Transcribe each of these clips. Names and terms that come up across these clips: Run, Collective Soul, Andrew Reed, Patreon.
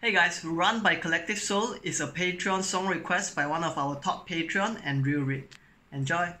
Hey guys, Run by Collective Soul is a Patreon song request by one of our top Patreon, Andrew Reed. Enjoy!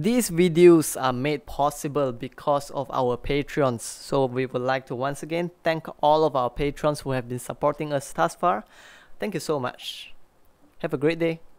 These videos are made possible because of our patrons, so we would like to once again thank all of our patrons who have been supporting us thus far. Thank you so much. Have a great day.